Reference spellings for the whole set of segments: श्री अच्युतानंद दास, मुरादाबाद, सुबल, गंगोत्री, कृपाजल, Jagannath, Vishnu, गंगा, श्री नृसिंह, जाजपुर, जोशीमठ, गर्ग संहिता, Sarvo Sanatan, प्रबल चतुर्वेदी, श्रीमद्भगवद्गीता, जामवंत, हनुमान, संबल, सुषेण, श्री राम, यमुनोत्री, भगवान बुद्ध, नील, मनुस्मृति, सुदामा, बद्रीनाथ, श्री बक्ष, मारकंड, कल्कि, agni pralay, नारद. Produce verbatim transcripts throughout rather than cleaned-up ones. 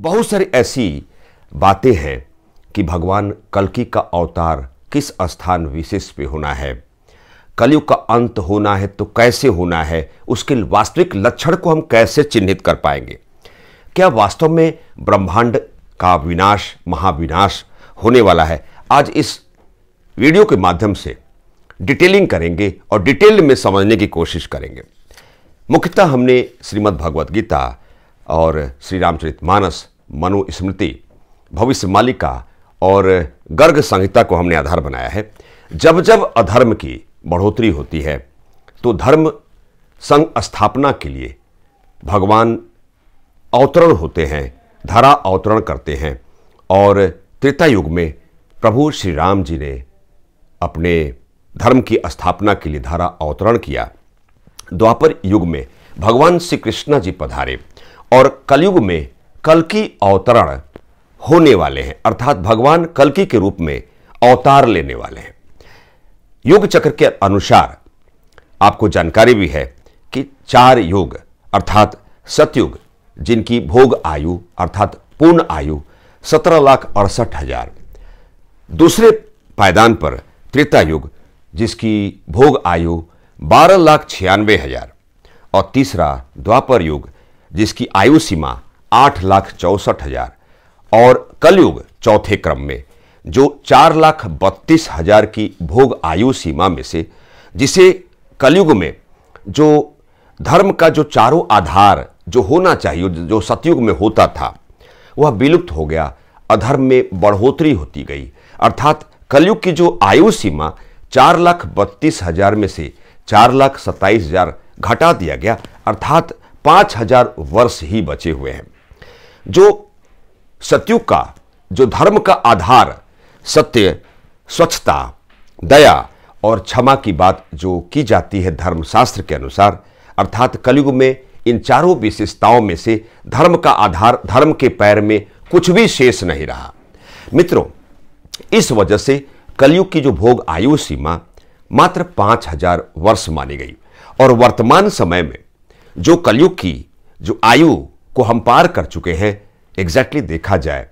बहुत सारी ऐसी बातें हैं कि भगवान कल्कि का अवतार किस स्थान विशेष पे होना है, कलयुग का अंत होना है तो कैसे होना है, उसके वास्तविक लक्षण को हम कैसे चिन्हित कर पाएंगे, क्या वास्तव में ब्रह्मांड का विनाश महाविनाश होने वाला है। आज इस वीडियो के माध्यम से डिटेलिंग करेंगे और डिटेल में समझने की कोशिश करेंगे। मुख्यतः हमने श्रीमद्भगवद्गीता और श्री रामचरितमानस, मनुस्मृति, भविष्य मालिका और गर्ग संहिता को हमने आधार बनाया है। जब जब अधर्म की बढ़ोतरी होती है तो धर्म संघ स्थापना के लिए भगवान अवतरण होते हैं, धरा अवतरण करते हैं और त्रेता युग में प्रभु श्री राम जी ने अपने धर्म की स्थापना के लिए धारा अवतरण किया। द्वापर युग में भगवान श्री कृष्ण जी पधारे और कलयुग में कल्कि अवतरण होने वाले हैं, अर्थात भगवान कल्कि के रूप में अवतार लेने वाले हैं। योग चक्र के अनुसार आपको जानकारी भी है कि चार योग अर्थात सतयुग, जिनकी भोग आयु अर्थात पूर्ण आयु सत्रह लाख अड़सठ हजार, दूसरे पायदान पर त्रेता युग जिसकी भोग आयु बारह लाख छियानवे हजार, और तीसरा द्वापर युग जिसकी आयु सीमा आठ लाख चौंसठ हजार, और कलयुग चौथे क्रम में जो चार लाख बत्तीस हजार की भोग आयु सीमा में से, जिसे कलयुग में जो धर्म का जो चारों आधार जो होना चाहिए जो सतयुग में होता था वह विलुप्त हो गया, अधर्म में बढ़ोतरी होती गई, अर्थात कलयुग की जो आयु सीमा चार लाख बत्तीस हजार में से चार लाख सत्ताईस हजार घटा दिया गया, अर्थात पाँच हजार वर्ष ही बचे हुए हैं। जो सतयुग का जो धर्म का आधार सत्य, स्वच्छता, दया और क्षमा की बात जो की जाती है धर्मशास्त्र के अनुसार, अर्थात कलयुग में इन चारों विशेषताओं में से धर्म का आधार, धर्म के पैर में कुछ भी शेष नहीं रहा। मित्रों, इस वजह से कलयुग की जो भोग आयु सीमा मात्र पाँच हजार वर्ष मानी गई, और वर्तमान समय में जो कलयुग की जो आयु को हम पार कर चुके हैं, एग्जैक्टली देखा जाए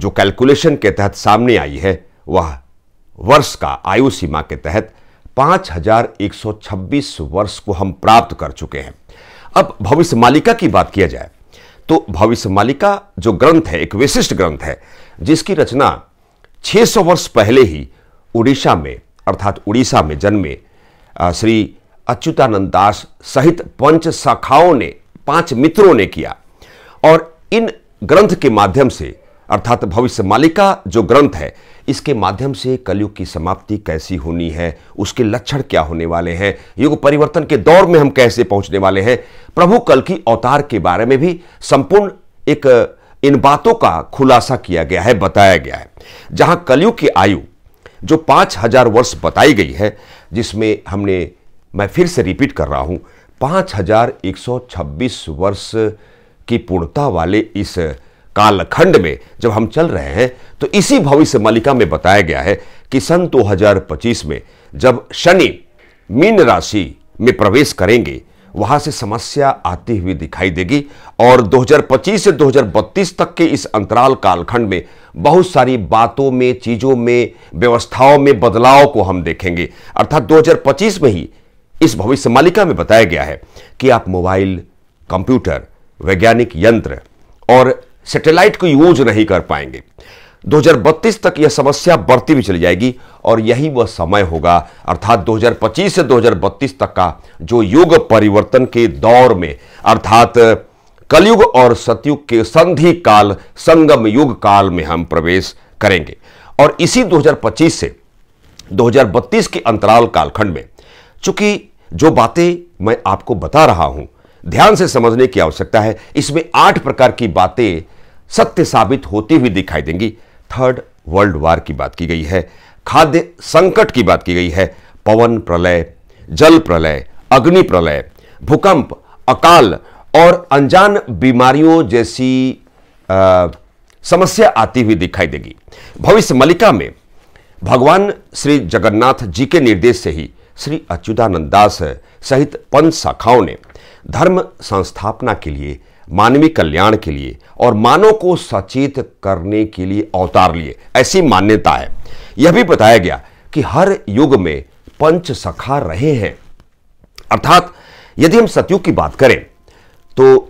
जो कैलकुलेशन के तहत सामने आई है वह वर्ष का आयु सीमा के तहत पाँच हजार एक सौ छब्बीस वर्ष को हम प्राप्त कर चुके हैं। अब भविष्य मालिका की बात किया जाए तो भविष्य मालिका जो ग्रंथ है एक विशिष्ट ग्रंथ है, जिसकी रचना छह सौ वर्ष पहले ही उड़ीसा में अर्थात उड़ीसा में जन्मे श्री अच्युतानंद दास सहित पंच शाखाओं ने, पांच मित्रों ने किया, और इन ग्रंथ के माध्यम से अर्थात भविष्य मालिका जो ग्रंथ है इसके माध्यम से कलयुग की समाप्ति कैसी होनी है, उसके लक्षण क्या होने वाले हैं, युग परिवर्तन के दौर में हम कैसे पहुंचने वाले हैं, प्रभु कल्कि अवतार के बारे में भी संपूर्ण एक इन बातों का खुलासा किया गया है, बताया गया है। जहां कलयुग की आयु जो पाँच हजार वर्ष बताई गई है, जिसमें हमने, मैं फिर से रिपीट कर रहा हूँ, पाँच हजार एक सौ छब्बीस वर्ष की पूर्णता वाले इस कालखंड में जब हम चल रहे हैं, तो इसी भविष्य मालिका में बताया गया है कि सन दो हजार पच्चीस में जब शनि मीन राशि में प्रवेश करेंगे वहां से समस्या आती हुई दिखाई देगी, और दो हजार पच्चीस से दो हजार बत्तीस तक के इस अंतराल कालखंड में बहुत सारी बातों में, चीज़ों में, व्यवस्थाओं में बदलाव को हम देखेंगे। अर्थात दो हजार पच्चीस में ही इस भविष्य मालिका में बताया गया है कि आप मोबाइल, कंप्यूटर, वैज्ञानिक यंत्र और सैटेलाइट को यूज नहीं कर पाएंगे। दो हजार बत्तीस तक यह समस्या बढ़ती भी चली जाएगी, और यही वह समय होगा अर्थात दो हजार पच्चीस से दो हजार बत्तीस तक का जो युग परिवर्तन के दौर में अर्थात कलयुग और सतयुग के संधि काल, संगम युग काल में हम प्रवेश करेंगे। और इसी दो हजार पच्चीस से दो हजार बत्तीस के अंतराल कालखंड में, चूंकि जो बातें मैं आपको बता रहा हूं ध्यान से समझने की आवश्यकता है, इसमें आठ प्रकार की बातें सत्य साबित होती हुई दिखाई देंगी। थर्ड वर्ल्ड वार की बात की गई है, खाद्य संकट की बात की गई है, पवन प्रलय, जल प्रलय, अग्नि प्रलय, भूकंप, अकाल और अनजान बीमारियों जैसी आ, समस्या आती हुई दिखाई देगी। भविष्य मालिका में भगवान श्री जगन्नाथ जी के निर्देश से ही श्री अच्युतानंद दास सहित पंच शाखाओं ने धर्म संस्थापना के लिए मानवीय कल्याण के लिए और मानव को सचेत करने के लिए अवतार लिए, ऐसी मान्यता है। यह भी बताया गया कि हर युग में पंच सखा रहे हैं, अर्थात यदि हम सतयुग की बात करें तो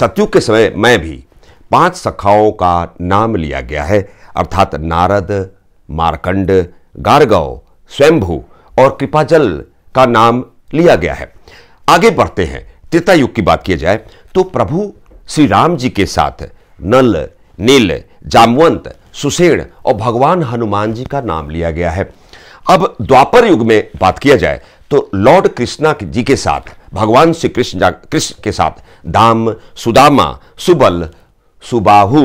सतयुग के समय में भी पांच सखाओं का नाम लिया गया है, अर्थात नारद, मारकंड, गर्ग, स्वयंभू और कृपाजल का नाम लिया गया है। आगे बढ़ते हैं। त्रेता युग की बात की जाए तो प्रभु श्री राम जी के साथ नल, नील, जामवंत, सुषेण और भगवान हनुमान जी का नाम लिया गया है। अब द्वापर युग में बात किया जाए तो लॉर्ड कृष्णा जी के साथ भगवान श्री कृष्ण कृष्ण के साथ दाम, सुदामा, सुबल, सुबाहू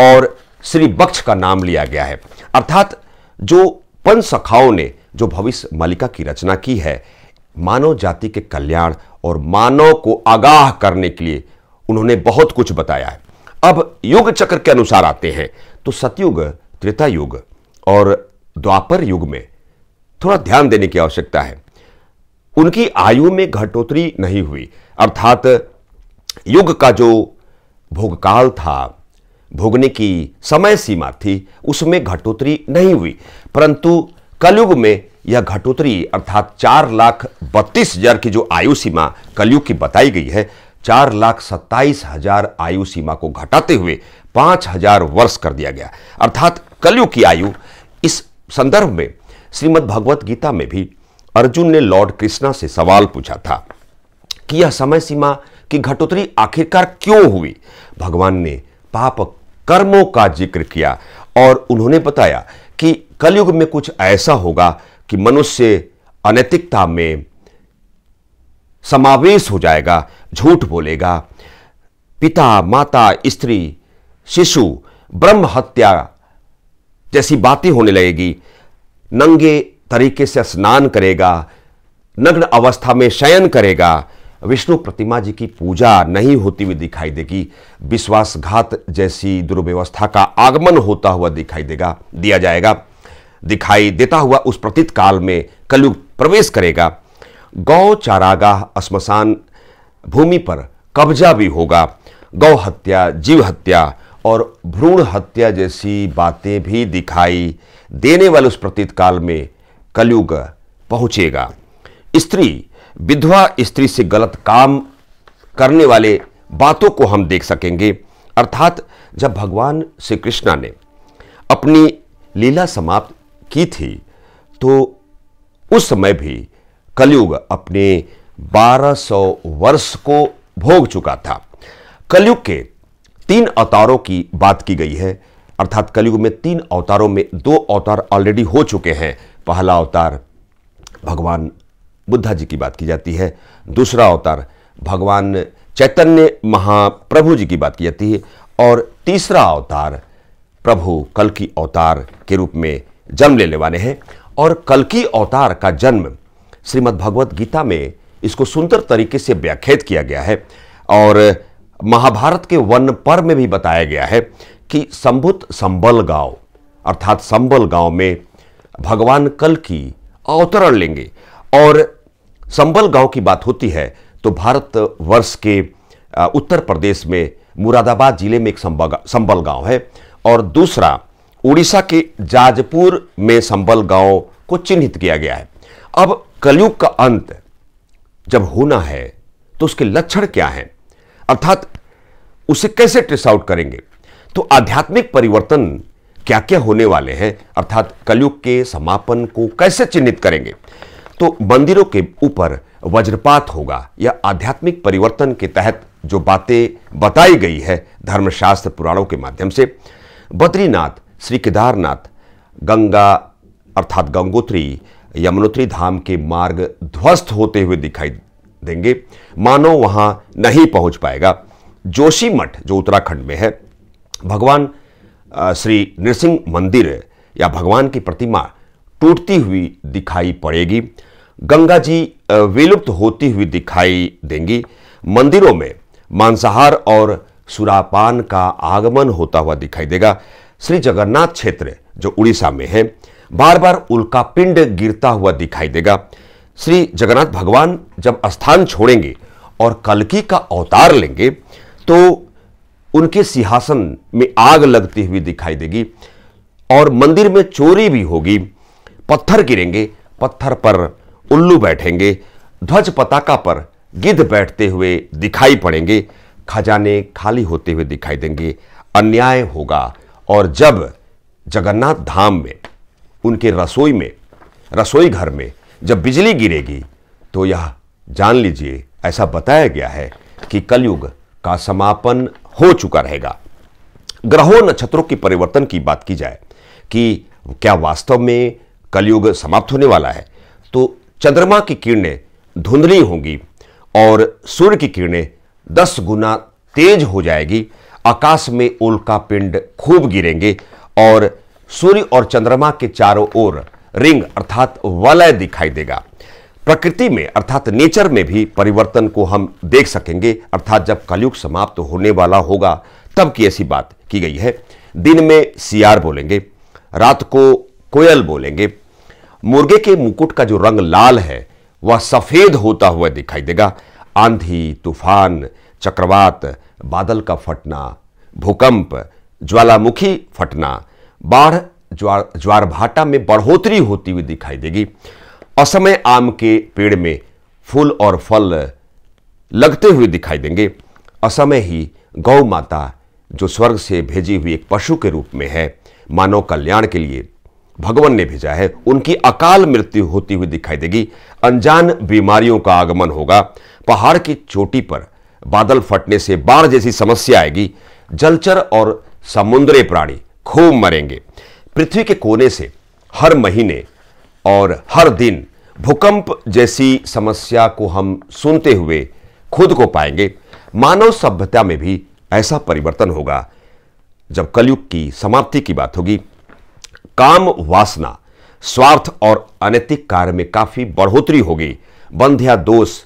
और श्री बक्ष का नाम लिया गया है। अर्थात जो पंच सखाओं ने जो भविष्य मालिका की रचना की है, मानव जाति के कल्याण और मानव को आगाह करने के लिए उन्होंने बहुत कुछ बताया है। अब युग चक्र के अनुसार आते हैं तो सतयुग, त्रेता युग और द्वापर युग में थोड़ा ध्यान देने की आवश्यकता है। उनकी आयु में घटोतरी नहीं हुई, अर्थात युग का जो भोगकाल था, भोगने की समय सीमा थी, उसमें घटोतरी नहीं हुई, परंतु कलयुग में यह घटोतरी अर्थात चार लाख बत्तीस हजार की जो आयु सीमा कलयुग की बताई गई है, चार लाख सत्ताईस हजार आयु सीमा को घटाते हुए पाँच हजार वर्ष कर दिया गया। अर्थात कलयुग की आयु, इस संदर्भ में श्रीमद्भगवद्गीता में भी अर्जुन ने लॉर्ड कृष्णा से सवाल पूछा था कि यह समय सीमा की घटोतरी आखिरकार क्यों हुई। भगवान ने पाप कर्मों का जिक्र किया और उन्होंने बताया कि कलयुग में कुछ ऐसा होगा कि मनुष्य अनैतिकता में समावेश हो जाएगा, झूठ बोलेगा, पिता, माता, स्त्री, शिशु, ब्रह्म हत्या जैसी बातें होने लगेगी, नंगे तरीके से स्नान करेगा, नग्न अवस्था में शयन करेगा, विष्णु प्रतिमा जी की पूजा नहीं होती हुई दिखाई देगी, विश्वासघात जैसी दुर्व्यवस्था का आगमन होता हुआ दिखाई देगा दिया जाएगा दिखाई देता हुआ उस प्रतीत काल में कलयुग प्रवेश करेगा। गौ चारागाह, श्मशान भूमि पर कब्जा भी होगा, गौ हत्या, जीव हत्या और भ्रूण हत्या जैसी बातें भी दिखाई देने वाले उस प्रतीत काल में कलयुग पहुंचेगा। स्त्री, विधवा स्त्री से गलत काम करने वाले बातों को हम देख सकेंगे। अर्थात जब भगवान श्री कृष्णा ने अपनी लीला समाप्त की थी तो उस समय भी कलयुग अपने बारह सौ वर्ष को भोग चुका था। कलयुग के तीन अवतारों की बात की गई है, अर्थात कलयुग में तीन अवतारों में दो अवतार ऑलरेडी हो चुके हैं। पहला अवतार भगवान बुद्ध जी की बात की जाती है, दूसरा अवतार भगवान चैतन्य महाप्रभु जी की बात की जाती है और तीसरा अवतार प्रभु कल्कि अवतार के रूप में जन्म लेने वाले हैं। और कल्कि अवतार का जन्म श्रीमद्भगवद गीता में इसको सुंदर तरीके से व्याख्यात किया गया है और महाभारत के वन पर्व में भी बताया गया है कि संभुत संबल गांव अर्थात संबल गांव में भगवान कल्कि अवतरण लेंगे। और संबल गांव की बात होती है तो भारतवर्ष के उत्तर प्रदेश में मुरादाबाद जिले में एक संबल गांव है और दूसरा उड़ीसा के जाजपुर में संबल गांव को चिन्हित किया गया है। अब कलयुग का अंत जब होना है तो उसके लक्षण क्या हैं, अर्थात उसे कैसे ट्रेस आउट करेंगे, तो आध्यात्मिक परिवर्तन क्या क्या होने वाले हैं, अर्थात कलयुग के समापन को कैसे चिन्हित करेंगे। तो मंदिरों के ऊपर वज्रपात होगा, यह आध्यात्मिक परिवर्तन के तहत जो बातें बताई गई है धर्मशास्त्र पुराणों के माध्यम से। बद्रीनाथ, श्री केदारनाथ, गंगा अर्थात गंगोत्री, यमुनोत्री धाम के मार्ग ध्वस्त होते हुए दिखाई देंगे, मानव वहां नहीं पहुंच पाएगा। जोशी मठ जो उत्तराखंड में है, भगवान श्री नृसिंह मंदिर या भगवान की प्रतिमा टूटती हुई दिखाई पड़ेगी, गंगा जी विलुप्त होती हुई दिखाई देंगी, मंदिरों में मांसाहार और सुरापान का आगमन होता हुआ दिखाई देगा। श्री जगन्नाथ क्षेत्र जो उड़ीसा में है, बार बार उल्का पिंड गिरता हुआ दिखाई देगा। श्री जगन्नाथ भगवान जब स्थान छोड़ेंगे और कल्कि का अवतार लेंगे तो उनके सिंहासन में आग लगती हुई दिखाई देगी और मंदिर में चोरी भी होगी, पत्थर गिरेंगे, पत्थर पर उल्लू बैठेंगे, ध्वज पताका पर गिद्ध बैठते हुए दिखाई पड़ेंगे, खजाने खाली होते हुए दिखाई देंगे, अन्याय होगा। और जब जगन्नाथ धाम में उनके रसोई में रसोई घर में जब बिजली गिरेगी तो यह जान लीजिए, ऐसा बताया गया है कि कलयुग का समापन हो चुका रहेगा। ग्रहों नक्षत्रों के परिवर्तन की बात की जाए कि क्या वास्तव में कलयुग समाप्त होने वाला है, तो चंद्रमा की किरणें धुंधली होंगी और सूर्य की किरणें दस गुना तेज हो जाएगी, आकाश में उल्का पिंड खूब गिरेंगे और सूर्य और चंद्रमा के चारों ओर रिंग अर्थात वलय दिखाई देगा। प्रकृति में अर्थात नेचर में भी परिवर्तन को हम देख सकेंगे, अर्थात जब कलयुग समाप्त होने वाला होगा तब की ऐसी बात की गई है। दिन में सियार बोलेंगे, रात को कोयल बोलेंगे, मुर्गे के मुकुट का जो रंग लाल है वह सफ़ेद होता हुआ दिखाई देगा। आंधी, तूफान, चक्रवात, बादल का फटना, भूकंप, ज्वालामुखी फटना, बाढ़, ज्वार ज्वारभाटा में बढ़ोतरी होती हुई दिखाई देगी। असमय आम के पेड़ में फूल और फल लगते हुए दिखाई देंगे। असमय ही गौ माता जो स्वर्ग से भेजी हुई एक पशु के रूप में है, मानव कल्याण के लिए भगवान ने भेजा है, उनकी अकाल मृत्यु होती हुई दिखाई देगी। अनजान बीमारियों का आगमन होगा। पहाड़ की चोटी पर बादल फटने से बाढ़ जैसी समस्या आएगी। जलचर और समुद्री प्राणी खूब मरेंगे। पृथ्वी के कोने से हर महीने और हर दिन भूकंप जैसी समस्या को हम सुनते हुए खुद को पाएंगे। मानव सभ्यता में भी ऐसा परिवर्तन होगा जब कलयुग की समाप्ति की बात होगी। काम वासना, स्वार्थ और अनैतिक कार्य में काफ़ी बढ़ोतरी होगी। बंध्या दोष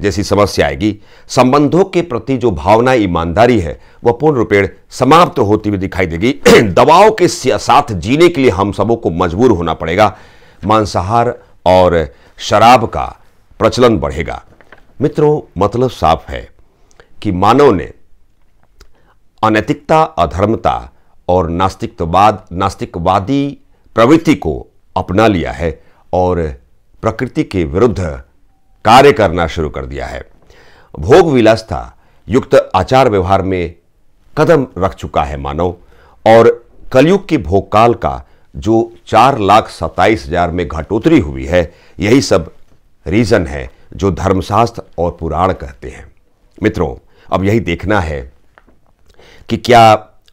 जैसी समस्या आएगी। संबंधों के प्रति जो भावना ईमानदारी है वह पूर्ण रूपेण समाप्त होती हुई दिखाई देगी। दबाव के साथ जीने के लिए हम सबों को मजबूर होना पड़ेगा। मांसाहार और शराब का प्रचलन बढ़ेगा। मित्रों, मतलब साफ है कि मानव ने अनैतिकता, अधर्मता और नास्तिकवाद नास्तिकवादी प्रवृत्ति को अपना लिया है और प्रकृति के विरुद्ध कार्य करना शुरू कर दिया है। भोग विलासता युक्त आचार व्यवहार में कदम रख चुका है मानव। और कलयुग के भोगकाल का जो चार लाख सत्ताईस हजार में घटोतरी हुई है, यही सब रीज़न है जो धर्मशास्त्र और पुराण कहते हैं। मित्रों, अब यही देखना है कि क्या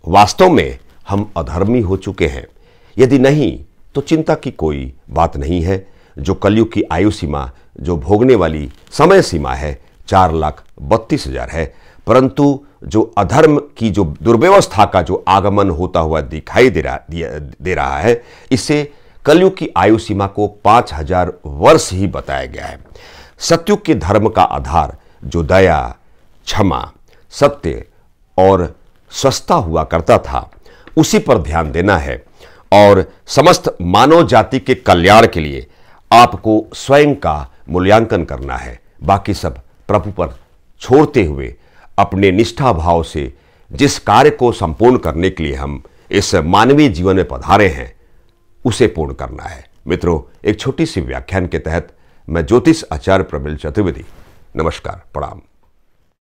वास्तव में हम अधर्मी हो चुके हैं। यदि नहीं तो चिंता की कोई बात नहीं है। जो कलयुग की आयु सीमा, जो भोगने वाली समय सीमा है, चार लाख बत्तीस हजार है, परंतु जो अधर्म की जो दुर्व्यवस्था का जो आगमन होता हुआ दिखाई दे रहा दे रहा है, इससे कलयुग की आयु सीमा को पाँच हजार वर्ष ही बताया गया है। सतयुग के धर्म का आधार जो दया, क्षमा, सत्य और सस्ता हुआ करता था, उसी पर ध्यान देना है। और समस्त मानव जाति के कल्याण के लिए आपको स्वयं का मूल्यांकन करना है। बाकी सब प्रभु पर छोड़ते हुए अपने निष्ठा भाव से जिस कार्य को संपूर्ण करने के लिए हम इस मानवीय जीवन में पधारे हैं, उसे पूर्ण करना है। मित्रों, एक छोटी सी व्याख्यान के तहत मैं ज्योतिष आचार्य प्रबल चतुर्वेदी, नमस्कार, प्रणाम।